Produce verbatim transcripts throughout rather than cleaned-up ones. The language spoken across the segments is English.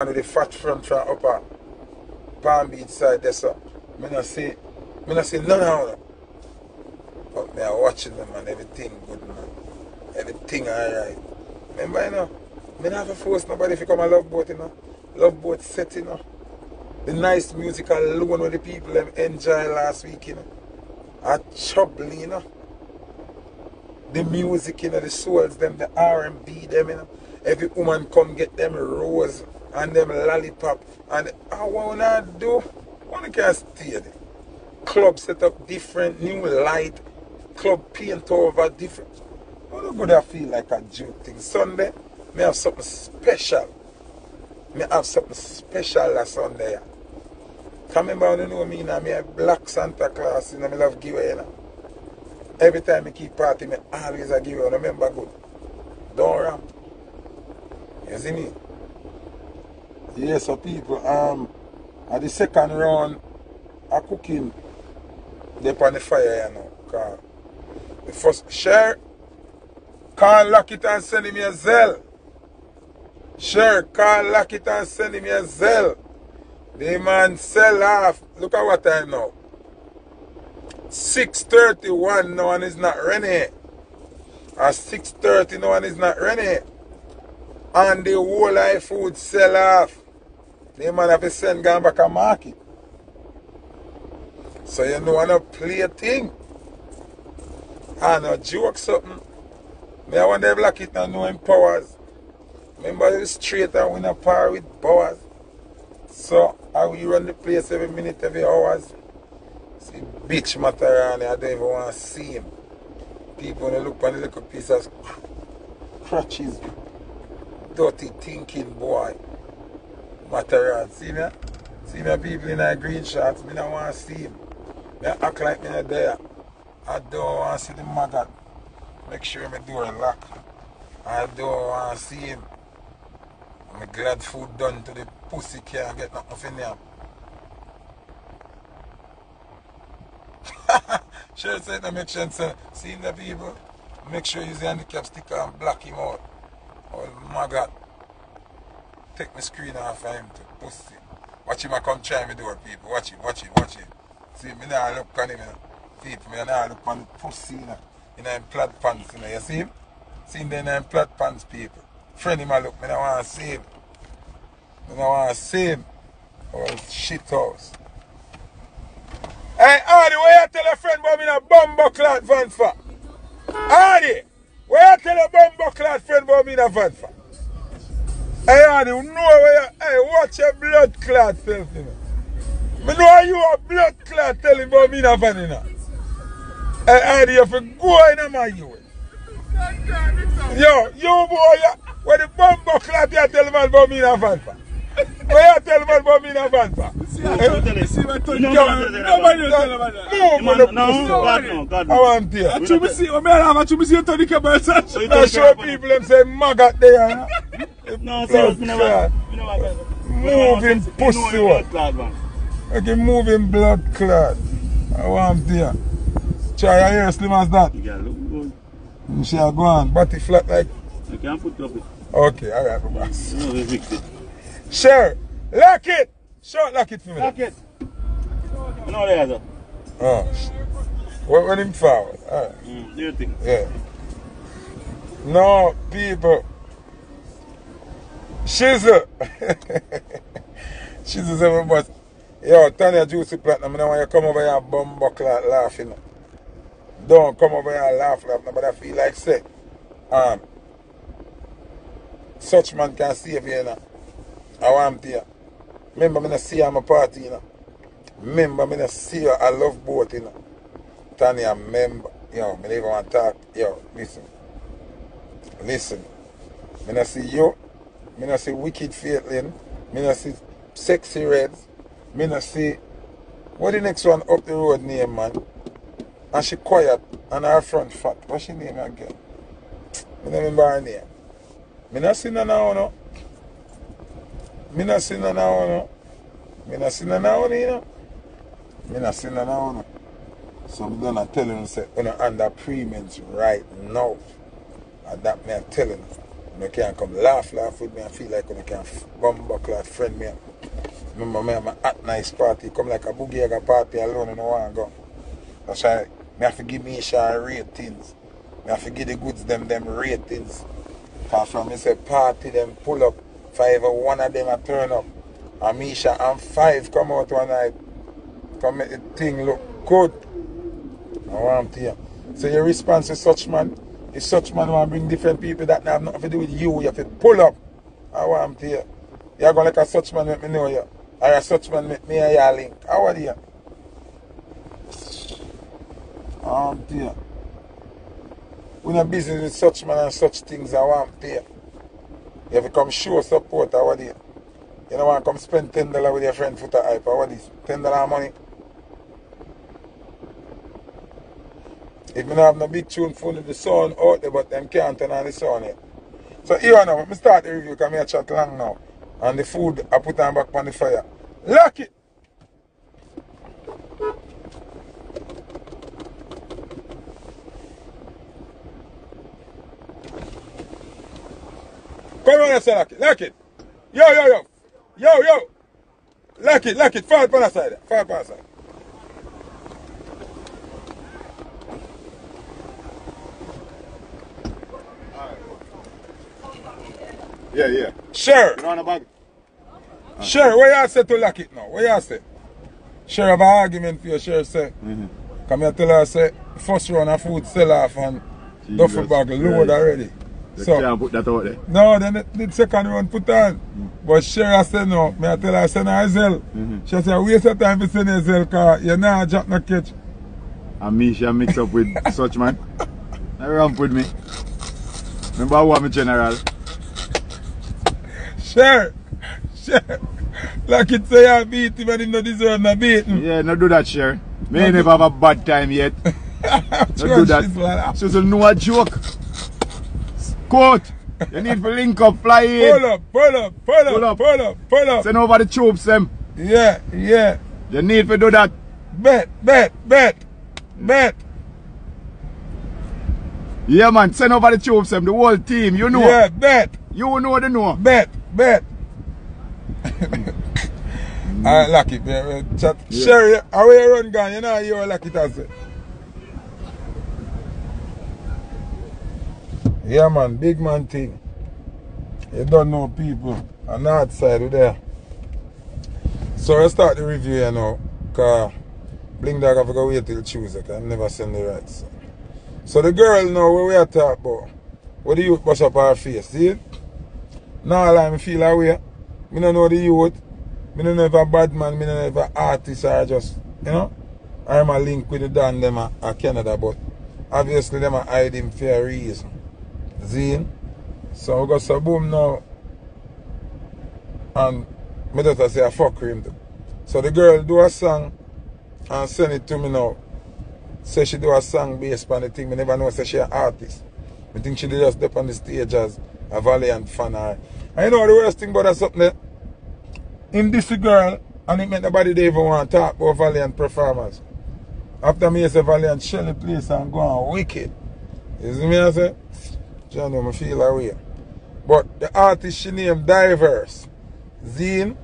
And the fat from try upper Palm Beach side there, so I don't see I don't see none of them. But I watching them and everything good, man. Everything alright. Remember, you know, I don't have to force nobody if you come a Love Boat, you know. Love Boat set, you know. The nice music alone with the people them enjoy last week, you know. I trouble, you know. The music, you know, the souls them, the R and B them, you know. Every woman come get them rose and them lollipop, and I wanna do, wanna can stay there. Club set up different, new light, club paint over different. I don't good I feel like a joke thing. Sunday, me have something special. Me have something special that Sunday. Come about, you know me, now me a black Santa Claus, you know, me love giveaway. You know. Every time I keep party, me always a giveaway. Remember good. Don't ramp. You see me? Yes, so people, um, at the second round, I cooking they on the fire, you know, because the first share, call lock it and send me a Zelle. Share, call lock it and send me a Zelle. The man sell off. Look at what time now. six thirty-one, no one is not ready. At six thirty, no one is not ready. And the whole life food sell off. They man have to send gone back a market. So you know I don't play a thing. I no joke something. Me I want them like it and know him powers. Remember the straight and win a par with powers. So I will run the place every minute, every hours. See bitch matter around here, I don't even want to see him. People they look on the little piece of crutches. Dirty thinking boy. Matter around, see me? See me people in our green shorts, me don't want to see him. Me act like me not there. I don't want to see the maggot. Make sure me door lock. I don't want to see him. I'm glad food done to the pussy can't get nothing in him. Sure said to make sure see him the people. Make sure you use the handicap sticker and block him out. Oh maggot. Take my screen off of him to pussy. Watch him I come try me door, people. Watch him, watch him, watch him. See, me now look on him, you know. People, me now look on the pussy, you know. In them plaid pants, you know. You see him? See him in them plaid pants, people. Friend him, I look, me now want to see him. Me now want to see him. Oh, shit house. Hey, Hardy, where you tell a friend about me in a bumbo clad van for? Hardy, where you tell a bumbo clad friend about me in a van for? Hey, Hardy, you know where you... Hey, watch your blood clot self, you know. Me know you a blood clot telling about me in a van, you know. Hey, Hardy, you for go in a man, you. Yo, you boy, you... When the bumbo clot, you tell man about me in a van, for. Where you tell man about me in a van, for? See what I'm telling you. See what I'm telling you. Nobody will tell about that. No, no, no. God, no, God, no. I want to tell you. I should be seeing... I should be seeing you tell the cabal. I show people them say, maggot there, you know. No, sir, you know what? You know what? Moving pussy what? Okay, moving blood clot. I want there. Try your hair slim as that. You gotta look good. You shall go on. Body flat like. You can't put up it. Okay, alright, bro. No, we fix it. Sure. Lock it. Short lock it for me. Lock it. No, there's a. Oh. When him forward. Alright. Mm, do you think? Yeah. No, people. Shizzle! Shizzle's ever bust. Yo, Tanya Juicy Platinum, I want you to come over here and bum buckle and laugh, you know. Don't come over here and laugh, laugh, but I feel like, say, um, such man can save you, you know. I want you. Remember, I don't see you at my party, you know. Remember, I don't see you at Love Boat, you know. Tanya, remember. Yo, I don't even want to talk. Yo, listen. Listen. I don't see you. I don't see Wicked Faithlin. I don't see Sexy Reds. I don't see... What the next one up the road name, man? And she quiet and her front fat. What's she name again? I don't remember her name. I don't see none of them. I don't see none of them. I don't see none of them, you know. I don't see none of them. So I'm going to tell them, I'm going to under premiums right now. And that me I'm telling them. And I can't come laugh, laugh with me and feel like I can't bum buckle like friend me. Remember me, I'm at nice party, come like a boogie at a party alone and I want to go. That's why I have to give me a ratings. I have to give the goods them them ratings. Because from me say party, them pull up, five or one of them a turn up. And Misha and five come out one night. Come make the thing look good. I want to hear. So your response is such man. If such man want to bring different people that have nothing to do with you, you have to pull up. I want to hear. You're going to like a such man make me know you. Or a such man make me and you link. I want to hear. I want to hear. We're not busy with such man and such things. I want to hear. You have to come show support. I want to hear. You don't want to come spend ten dollars with your friend for the hype. I want this. ten dollars money. If I don't have no big tune phone with the sound out there, but them can't turn on the sound here. So here now, I start the review because I chat long now. And the food I put on back on the fire. Lock it! Come on and say lock it, lock it! Yo, yo, yo! Yo, yo! Lock it, lock it! Fall pan aside, fall pan aside. Yeah, yeah. Sure. Sure, what y'all say to lock it now? What y'all say? Sure, I have an argument for you, sure, say. Mm -hmm. Come here, tell her, say, first round of food sell off and duffel bag load already. They so, can't put that out there. No, then the, the second round put on. Mm -hmm. But sure, I said no. May I tell her, I send her Hazel. Mm -hmm. She said, waste your time for sending Hazel because you're not drop no catch. And me, she mix up with such man. I ramp with me. Remember who I'm a general? Sure, sure. Like it say I beat him and he no deserve no beating. Yeah, no do that, sure. Me no never have a bad time yet. Don't do that. She's a no joke. Court, you need to link up, fly in. Pull up, pull up, pull up, pull up, pull up, pull up. Send over the troops, them. Yeah, yeah. You need to do that. Bet, bet, bet, bet. Yeah, man, send over the troops, them. The whole team, you know. Yeah, bet. You know the know. Bet. Bet. Mm. I like it, man. Chat. Yeah. Sherry, how are you run gun? You know you like it as it. Yeah, man. Big man thing. You don't know people on the outside of there. So I start the review here now. Because Bling Dog have to go wait till Tuesday. Because I never send the rights. So. so the girl now, what we are talking about? What do you push up her face? See it? Now I feel that way. I don't know the youth. I don't know if a bad man, I don't know if an artist or just, you know. I'm a link with the Dan them at Canada, but obviously them are hiding for a reason. Zine. So we got some boom now. And my daughter say I fuck him too. So the girl do a song and send it to me now. Say she do a song based on the thing. I never know say she an artist. I think she did just step on the stage as a valiant fan. And you know the worst thing about that something that in this girl, and it meant nobody they even want to talk about valiant performers. After me, I say valiant Shelly place and go on wicked. You see me, I say? John, I feel that way. But the artist she named Diverse Zine,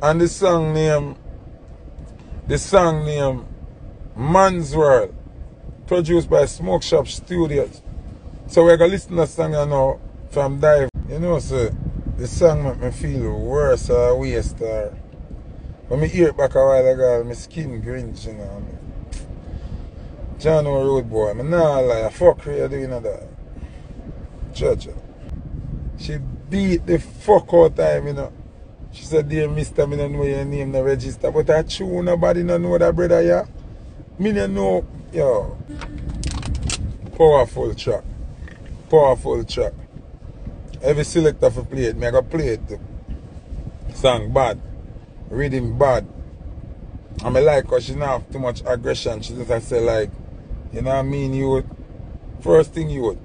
and the song named the song named Man's World, produced by Smoke Shop Studios. So we're going to listen to the song now from Dive. You know, sir, the song make me feel worse or waste. When I hear it back a while ago, my skin grins, you know. John O'Road boy, I'm not lie, I fuck her doing that. Judge her. She beat the fuck out time, you know. She said, dear mister, I don't know your name, no register. But I true, nobody don't know that brother, yeah. Me don't know, yo. Powerful track. Powerful track. Every selector for play it, I go play it too. Song bad, reading bad. And I like her, she doesn't have too much aggression. She just say like, you know what I mean, you would, first thing you would,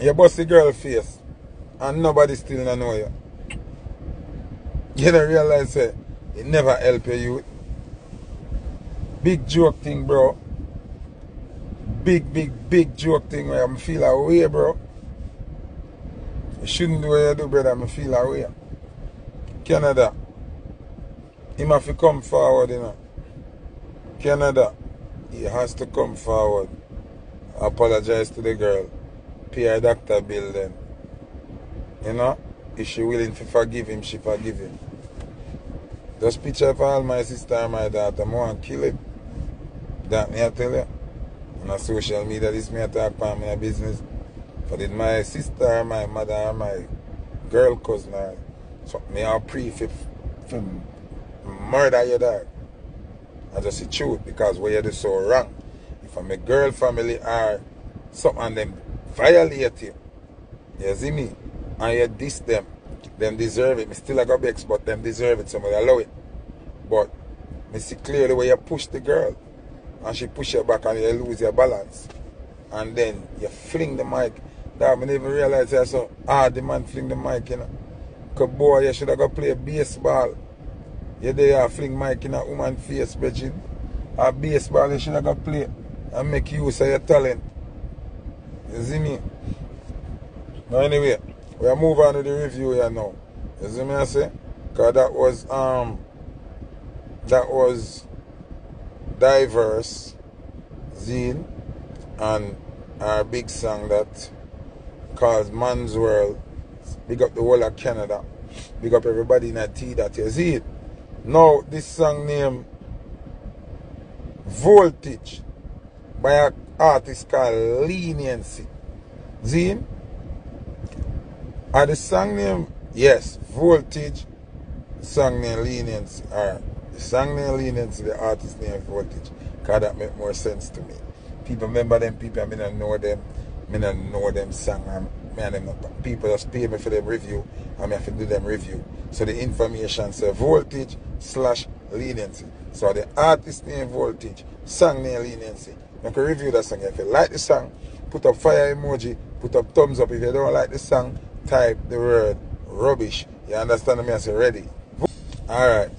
you bust the girl face and nobody still don't know you. You don't realize hey, it never help you, you. Big joke thing, bro. Big, big, big joke thing where I'm feeling away, bro. You shouldn't do what you do, brother. I feel that way. Canada. He must come forward, you know. Canada. He has to come forward. Apologize to the girl. Pay her doctor bill then. You know? If she willing to forgive him, she forgive him. Just picture for all my sister and my daughter, I want to kill him. That me I tell you. On social media, this me I talk about my business. For did my sister and my mother and my girl cousin, so me I pray for, for murder your dog. I just the truth, because what you do so wrong. If I'm a girl family or something and them violate you, you see me, and you diss them, them deserve it. Me still I got vex, but them deserve it, somebody allow it. But me see clearly where you push the girl, and she push you back and you lose your balance. And then you fling the mic. That I didn't even realize I saw ah the man fling the mic, you know. Cause boy, you should have go play baseball. You there fling mic in a woman face, bitch. A baseball you should have go play and make use of your talent. You see me? Now anyway, we are moving on to the review here now. You see me I say? Cause that was um that was Diverse Zine and our big song that calls Man's World. Big up the whole of Canada. Big up everybody in a tea that you see it. Now this song named Voltage by an artist called Leniency. See? Are the song name? Yes, Voltage, song named Leniency. Alright. The song named Leniency, the artist named Voltage. Cause that make more sense to me. People remember them people, I don't know them, I don't know them song, and I them not. People just pay me for them review, and I have to do them review. So the information says Voltage slash Leniency. So the artist name Voltage, song name Leniency. You can review that song. If you like the song, put up fire emoji, put up thumbs up. If you don't like the song, type the word rubbish. You understand me? I say ready. Alright.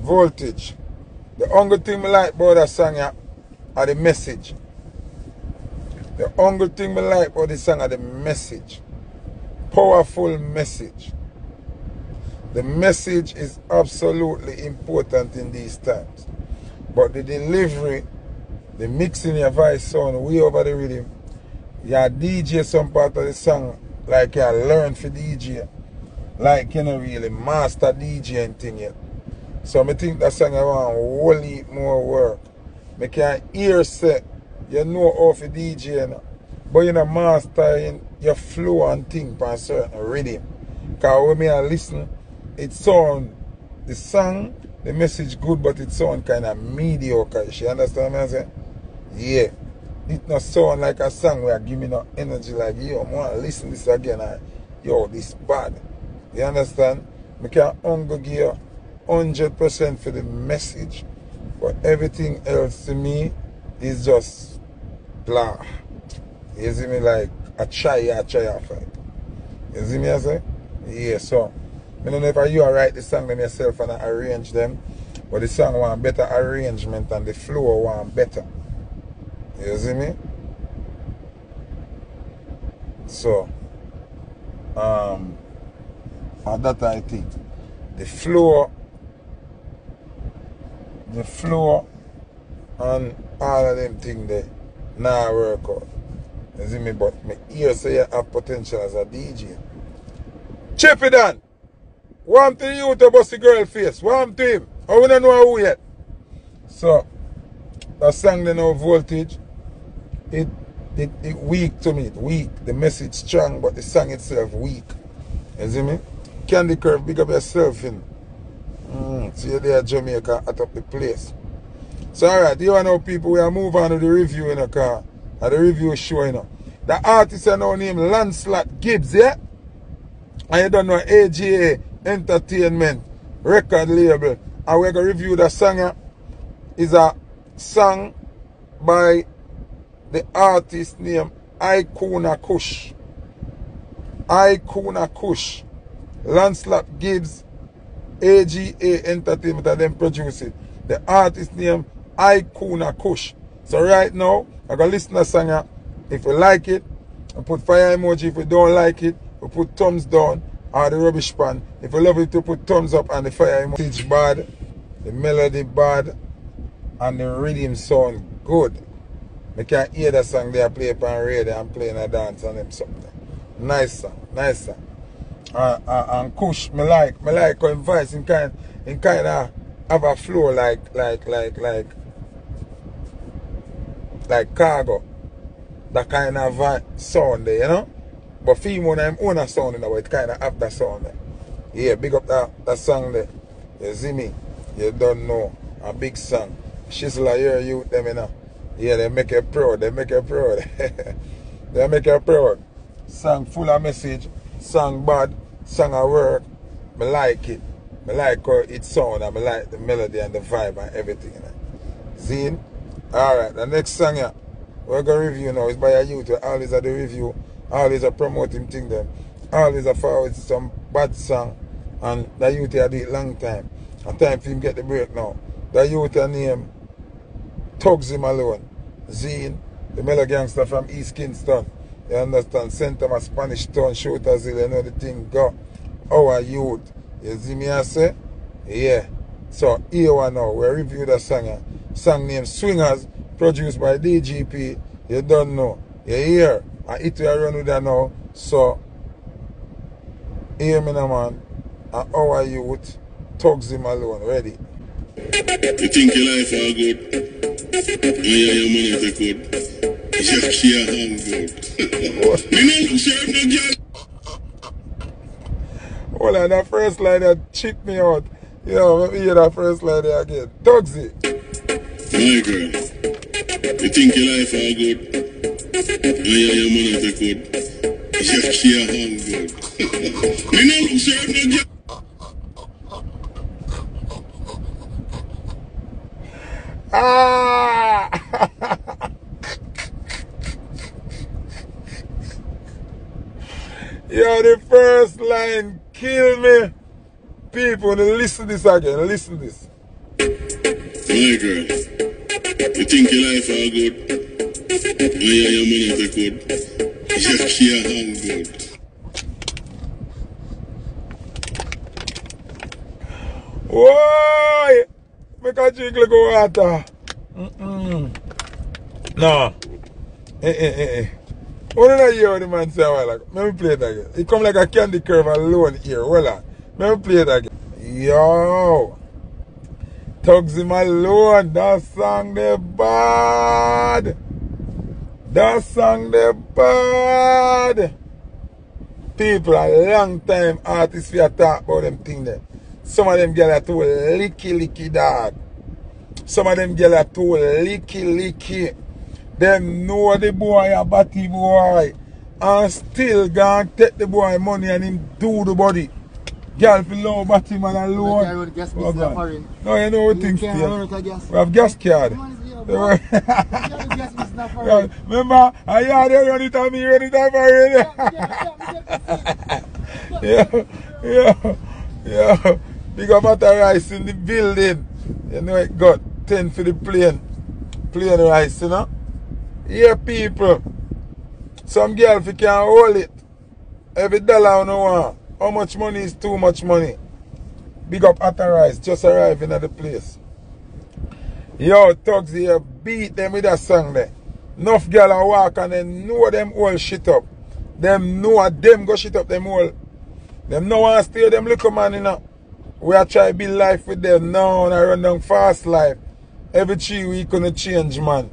Voltage. The only thing I like about that song yeah, are the message. The only thing I like about this song is the message. Powerful message. The message is absolutely important in these times. But the delivery, the mixing your voice sound way over the rhythm. Your D J some part of the song like you learn for D J. Like you know really master D J and thing yet. So I think that song I want wholly more work. I can hear set. You know how to D J, now, but you know mastering your flow and thing by a certain rhythm. Because when I listen, it sound, the song, the message good, but it sound kind of mediocre. You understand what I'm saying? Yeah. It not sound like a song where I give me no energy like, yo, man, listen this again. I, yo, this bad. You understand? I can only give you one hundred percent for the message, but everything else to me is just blah. You see me like a try, a try a fight. You see me I say? Yeah, so I don't know if you write the song them yourself and I arrange them, but the song want better arrangement and the flow want better. You see me? So um and that I think. The flow the flow and all of them things there. Nah, work out. You see me, but my ears say you have potential as a D J. Chip it on. Warm to you to bust the girl face. Warm to him. I wouldn't know who yet. So, that song, you know, Voltage, it, it, it weak to me. It weak. The message strong, but the song itself weak. You see me? Candy Curve, big up yourself in. Mm, see you there, Jamaica, at up the place. So alright, you know people, we are moving on to the review in a car. The review show, you know. The artist I know named Lancelot Gibbs, yeah? And you don't know A G A Entertainment record label. And we're gonna review the song. Is a song by the artist named Icona Kush. Icona Kush. Lancelot Gibbs, A G A Entertainment, and them produce it. The artist named Icona Kush. So right now, I got listener song. If you like it, I put fire emoji. If you don't like it, we put thumbs down or the rubbish pan. If you love it, to put thumbs up and the fire message bad, the melody bad, and the rhythm sound good. I can hear that song they play upon radio and playing a dance on them something. Nice song, nice song. Uh, uh, and Kush, me like, I like her voice. It kind, it kind of have a flow like, like, like, like, like cargo. That kind of sound there, you know. But female, I'm own a sound in a way. It kind of have that sound there. Yeah, big up that, that song there. You see me? You don't know. A big song. She's like, yeah, you, them, you know. Yeah, they make her proud. They make her proud. They make her proud. Song full of message. Song bad, song at work. I like it. I like how it sound, and I like the melody and the vibe and everything. You know? Zine. Alright, the next song yeah, we're going to review now. It's by a youth. Always at the review. Always a promoting thing then. Always a forward some bad song. And the youth I did it long time. And time for him get the break now. The youth I name Tugsy Malone. Zine, the mellow gangster from East Kingston. You understand? Sent them a Spanish town, shooters, you know the thing go. Our youth. You see me I say? Yeah. So here we now. We review the song. Song named Swingers, produced by D G P. You don't know. You hear? And it will run with that now. So hear me now, man. And our youth, Tugsy Malone. Ready? You think your life are good? Oh yeah, your money is good. Yeah, yeah, I'm good. Hold on, that first line that checked me out. You know, let me hear that first line there again. Tugsy. My girl, you think your life all good? Oh yeah, your man is good. Yeah, yeah, I'm good. You know, look, sir, I'm not Ah! Yo, the first line kill me. People, listen this again. Listen this. My girl, you think your life all good? Oh yeah, your money is good. Yeah, yeah, I'm good. Why? Make a drink like water. Mm mm. No. Eh eh eh eh. What did I hear when the man say a while ago? Let me play it again. It come like a candy curve alone here. Hold on. Let me play it again. Yo! Tugsy Malone, that song they bad! That song they bad! People, a long time artists we talk about them thing there. Some of them girls are too licky licky dog. Some of them girls are too licky licky. Them know the boy a batty boy and still gonna take the boy money and him do the body. Girl for love batty man alone. I road gas oh, no, you know what things still. We have gas card. Remember, I had they run it on me, run it on me already. Yeah, yeah, yeah. Big up at the rice in the building. You know it got ten for the plane. Plane rice, you know? Yeah, people. Some girl if you can't hold it. Every dollar you know want. How much money is too much money? Big up Atta Rice. Just arriving at the place. Yo, Tugsy, you beat them with that song there. Enough girl a walk and they know them all shit up. Them know them go shit up them all. Them no one steal them little man, you know. We are trying to build life with them now and I run down fast life. Every three weeks gonna change, man.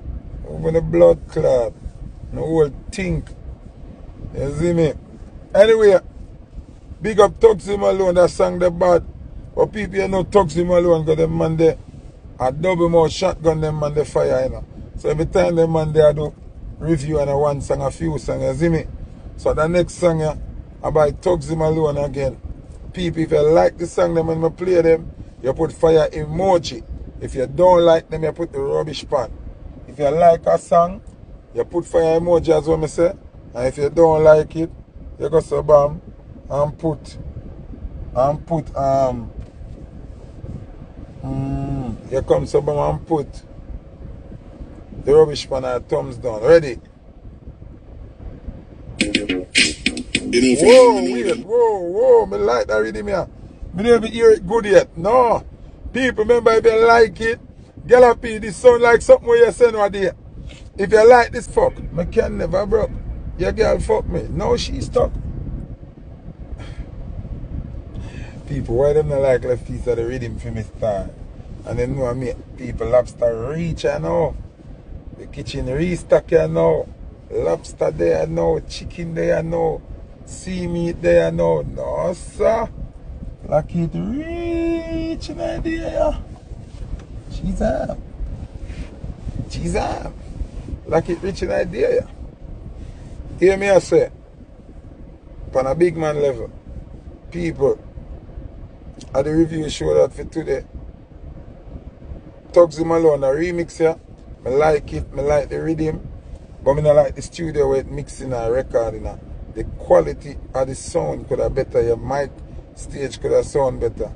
Over the blood club, the whole think. You see me? Anyway, big up Tugsy Malone, that song the bad. But people you know Tugsy Malone got them man there. I double more shotgun them man the fire, you know. So every time them man there I do review and I one song, a few songs, you see me? So the next song yeah, I buy Tugsy Malone again. People, if you like the song them and I play them, you put fire emoji. If you don't like them, you put the rubbish pan. If you like a song, you put fire emoji as well, I say. And if you don't like it, you go so bam and put and put um mm, you come so bam and put the rubbish pan and thumbs down. Ready? You They know for whoa, wait, whoa, whoa, me like that rhythm here. Me never hear it good yet. No. People, remember, if you like it, Galapi, this sound like something where you send right there. If you like this, fuck, me can never broke. Your girl fuck me. Now she's stuck. People, why them not like left piece of the rhythm for me style? And then know I mean people lobster reach I know. The kitchen restock I know. Lobster there I know, chicken there I know, sea meat there I know. No sir. Like it reach in idea. She's up. She's up. Like it reach in idea. Hear me I say. On a big man level. People at the review show that for today. Tugsy Malone, a remix here. I like it, I like the rhythm, but I don't like the studio where it's mixing and recording. The quality of the sound could have better, your mic stage could have sound better,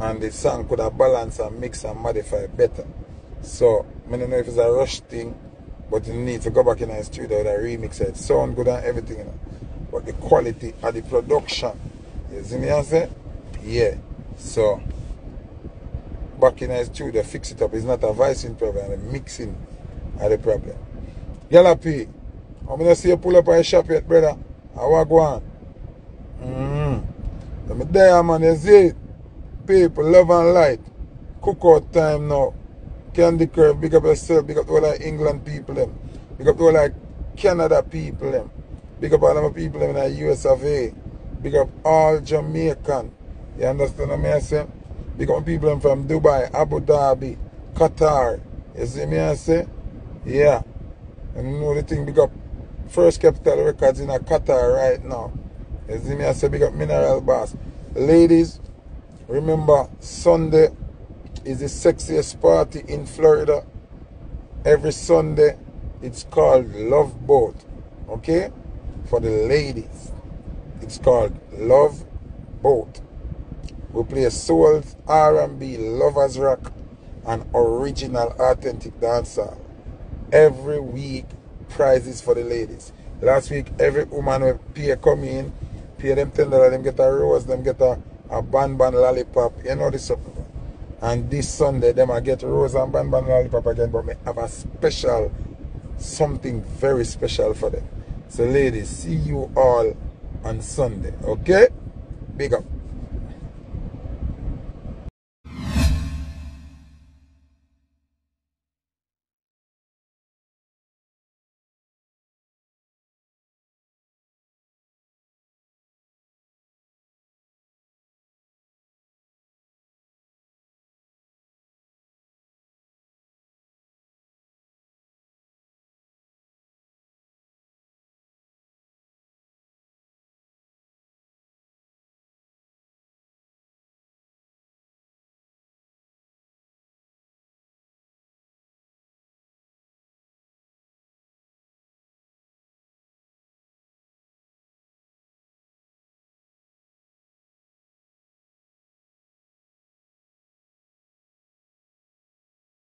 and the song could have balance and mix and modify better. So, I don't know if it's a rush thing, but you need to go back in the studio with a remix. It sound good and everything, you know. But the quality of the production, you see me answer? Yeah. So, back in the studio, fix it up. It's not a voicing problem, the mixing are the problem. Galapi, I'm going to see you pull up at the shop yet, brother. I want to go on. Mm-hmm. I'm there, man. You see it. People, love and light. Cookout time now. Candy Curve, big up yourself. Big up all the England people, them. Big up all the Canada people, them. Big up all the people them in the U S of A. Big up all Jamaican. You understand what I'm saying? Big up people from Dubai, Abu Dhabi, Qatar. You see me I say? Yeah. And you know the thing, big up First Capitol Records in Qatar right now. You see me I say? Big up Mineral Bass. Ladies, remember Sunday is the sexiest party in Florida. Every Sunday, it's called Love Boat. Okay? For the ladies. It's called Love Boat. We play soul, R and B, lovers rock, and original authentic dancehall. Every week, prizes for the ladies. Last week, every woman will pay come in, pay them ten dollars, them get a rose, them get a, a ban-ban lollipop, you know this something. And this Sunday, them I get rose and ban-ban lollipop again, but me have a special, something very special for them. So ladies, see you all on Sunday, okay? Big up.